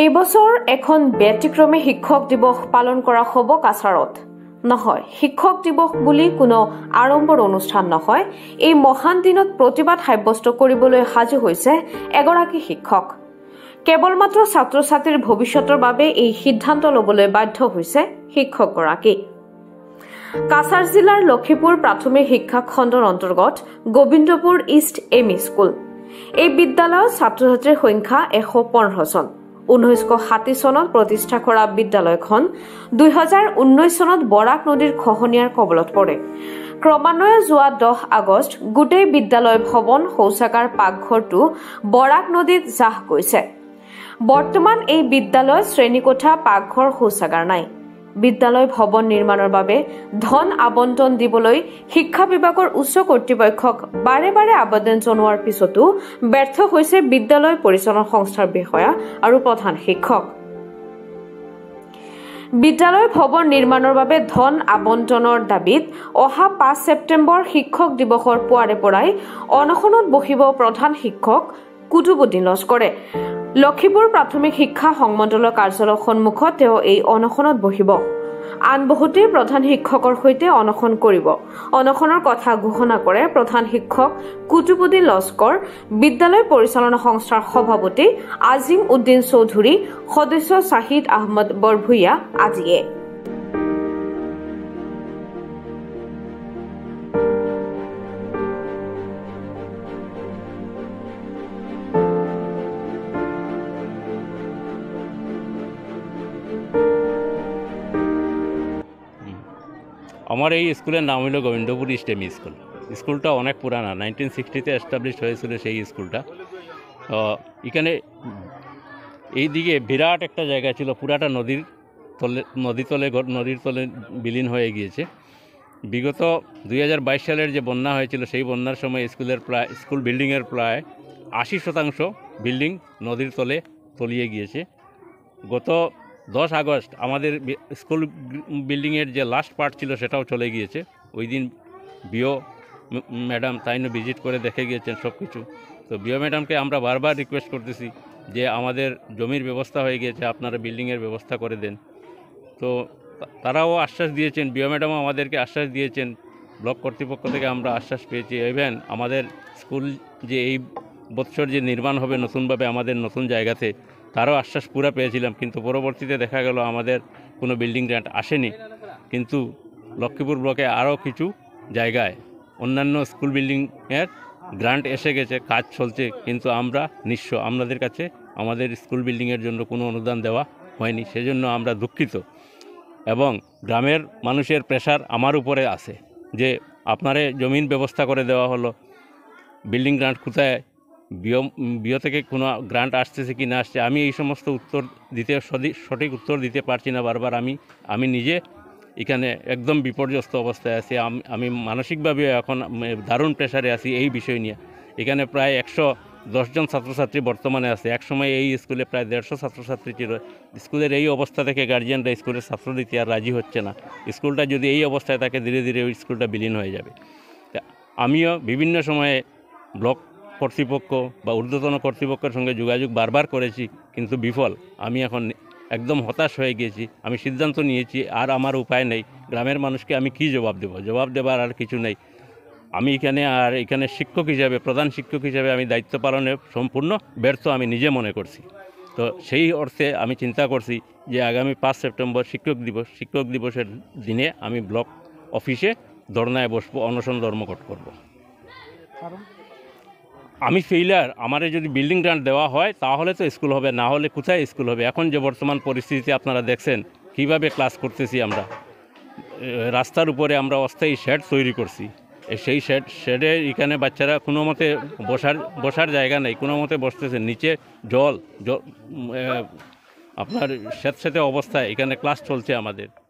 এই বছর এখন ব্যতিক্রমী শিক্ষক দিৱস পালন কৰা হ'ব কাছাৰত। নহয়, শিক্ষক দিৱস বুলি কোনো আড়ম্বৰ অনুষ্ঠান নহয়। এই মহান দিনত প্ৰতিবাদ সাব্যস্ত কৰিবলৈ সাজু হৈছে এগৰাকী শিক্ষক। কেৱল মাত্ৰ ছাত্ৰ ছাত্ৰীৰ ভৱিষ্যতৰ বাবে এই সিদ্ধান্ত ল'বলৈ বাধ্য হৈছে শিক্ষকগৰাকী। কাছাৰ জিলাৰ লক্ষীপুৰ প্ৰাথমিক শিক্ষা খণ্ডৰ অন্তৰ্গত গোবিন্দপুৰ ইষ্ট এমই স্কুল। এই বিদ্যালয়ৰ ছাত্ৰ ছাত্ৰীৰ সংখ্যা ১১৫ জন। ১৯৬০ চনত প্ৰতিষ্ঠা কৰা বিদ্যালয়খন ২০১৯ চনত বৰাক নদীৰ খহনীয়াৰ কবলত পৰে। ক্ৰমান্বয়ে যোৱা ১০ আগষ্ট গোটেই বিদ্যালয় ভৱন, শৌচাগাৰ, পাকঘৰটো বৰাক নদীত জাহ গৈছে। বৰ্তমান এই বিদ্যালয় শ্ৰেণীকোঠা, পাকঘৰ, শৌচাগাৰ নাই। বিদ্যালয় ভৱন নিৰ্মাণৰ বাবে ধন আবণ্টন দিবলৈ শিক্ষা বিভাগৰ উচ্চ কৰ্তৃপক্ষক বাৰে বাৰে আবেদন জনোৱাৰ পিছতো ব্যৰ্থ হৈছে বিদ্যালয় পৰিচালনা সংস্থাৰ বিষয়া আৰু প্ৰধান শিক্ষক। বিদ্যালয় ভৱন নিৰ্মাণৰ বাবে ধন আবণ্টনৰ দাবীত অহা ৫ ছেপ্টেম্বৰ শিক্ষক দিৱসৰ পুৱাৰে পৰাই অনশনত বহিব প্ৰধান শিক্ষক কুতুবুদ্দিন লস্কৰে। লক্ষীপুৰ প্ৰাথমিক শিক্ষা সংমণ্ডলৰ কাৰ্যালয়ৰ সন্মুখত তেওঁ এই অনশনত বহিব। আন বহুতে প্ৰধান শিক্ষকৰ সৈতে অনশন কৰিব। অনশনৰ কথা ঘোষণা কৰে প্ৰধান শিক্ষক কুতুবুদ্দিন লস্কৰ, বিদ্যালয় পৰিচালনা সংস্থাৰ সভাপতি আজিম উদ্দিন চৌধুৰী, সদস্য শ্বাহিদ আহমদ বৰভূঞা আদিয়ে। আমার এই স্কুলের নাম হলো গোবিন্দপুর ইষ্ট এমই স্কুল। স্কুলটা অনেক পুরানা, 1960-তে এস্টাবলিশ হয়েছিল সেই স্কুলটা। এখানে এই দিকে বিরাট একটা জায়গা ছিল, পুরাটা নদীর তলে বিলীন হয়ে গিয়েছে। বিগত 2022 সালের যে বন্যা হয়েছিল, সেই বন্যার সময় স্কুল বিল্ডিংয়ের প্রায় 80% বিল্ডিং নদীর তলে তলিয়ে গিয়েছে। গত 10 আগস্ট আমাদের স্কুল বিল্ডিংয়ের যে লাস্ট পার্ট ছিল সেটাও চলে গিয়েছে। ওই দিন বিও ম্যাডাম তাইনো ভিজিট করে দেখে গিয়েছেন সব কিছু। তো বিও ম্যাডামকে আমরা বারবার রিকোয়েস্ট করতেছি যে আমাদের জমির ব্যবস্থা হয়ে গিয়েছে, আপনারা বিল্ডিংয়ের ব্যবস্থা করে দেন। তো তারাও আশ্বাস দিয়েছেন, বিও ম্যাডামও আমাদেরকে আশ্বাস দিয়েছেন, ব্লক কর্তৃপক্ষ থেকে আমরা আশ্বাস পেয়েছি। ইভেন আমাদের স্কুল যে এই বছর যে নির্মাণ হবে নতুনভাবে আমাদের নতুন জায়গাতে, তারও আশ্বাস পুরা পেয়েছিলাম। কিন্তু পরবর্তীতে দেখা গেল আমাদের কোনো বিল্ডিং গ্রান্ট আসেনি। কিন্তু লক্ষ্মীপুর ব্লকে আরও কিছু জায়গায় অন্যান্য স্কুল বিল্ডিংয়ের গ্রান্ট এসে গেছে, কাজ চলছে। কিন্তু আমরা নিঃস্ব, আমাদের কাছে আমাদের স্কুল বিল্ডিংয়ের জন্য কোনো অনুদান দেওয়া হয়নি, সেজন্য আমরা দুঃখিত। এবং গ্রামের মানুষের প্রেশার আমার উপরে আছে যে আপনারে জমিন ব্যবস্থা করে দেওয়া হলো, বিল্ডিং গ্রান্ট কোথায়, বিও থেকে কোনো গ্রান্ট আসতেছে কি না আসছে। আমি এই সমস্ত উত্তর দিতে সঠিক উত্তর দিতে পারছি না। বারবার আমি নিজে এখানে একদম বিপর্যস্ত অবস্থায় আছি। আমি মানসিকভাবে এখন দারুণ প্রেশারে আছি এই বিষয় নিয়ে। এখানে প্রায় 110 জন ছাত্রছাত্রী বর্তমানে আছে। একসময় এই স্কুলে প্রায় ১৫০ ছাত্রছাত্রী ছিল। স্কুলের এই অবস্থা থেকে গার্জিয়ানরা স্কুলের ছাত্র দিতে আর রাজি হচ্ছে না। স্কুলটা যদি এই অবস্থায় থাকে, ধীরে ধীরে ওই স্কুলটা বিলীন হয়ে যাবে। আমিও বিভিন্ন সময়ে ব্লক কর্তৃপক্ষ বা ঊর্ধ্বতন কর্তৃপক্ষের সঙ্গে যোগাযোগ বারবার করেছি, কিন্তু বিফল। আমি এখন একদম হতাশ হয়ে গিয়েছি। আমি সিদ্ধান্ত নিয়েছি আর আমার উপায় নেই। গ্রামের মানুষকে আমি কি জবাব দেব? জবাব দেবার আর কিছু নেই। আমি এখানে শিক্ষক হিসাবে, প্রধান শিক্ষক হিসাবে আমি দায়িত্ব পালনে সম্পূর্ণ ব্যর্থ আমি নিজে মনে করছি। তো সেই অর্থে আমি চিন্তা করছি যে আগামী 5 সেপ্টেম্বর শিক্ষক দিবস, শিক্ষক দিবসের দিনে আমি ব্লক অফিসে ধর্নায় বসবো, অনশন ধর্মঘট করব। আমি ফেইলার, আমার যদি বিল্ডিং গ্রান্ট দেওয়া হয় তাহলে তো স্কুল হবে, না হলে কোথায় স্কুল হবে? এখন যে বর্তমান পরিস্থিতিতে আপনারা দেখছেন কীভাবে ক্লাস করতেছি আমরা, রাস্তার উপরে আমরা অস্থায়ী শেড তৈরি করছি। সেই শেডে এখানে বাচ্চারা কোনো মতে বসার জায়গা নেই, কোনো মতে বসতেছে। নিচে জল আপনার স্যাঁতস্যাঁতে অবস্থায় এখানে ক্লাস চলছে আমাদের।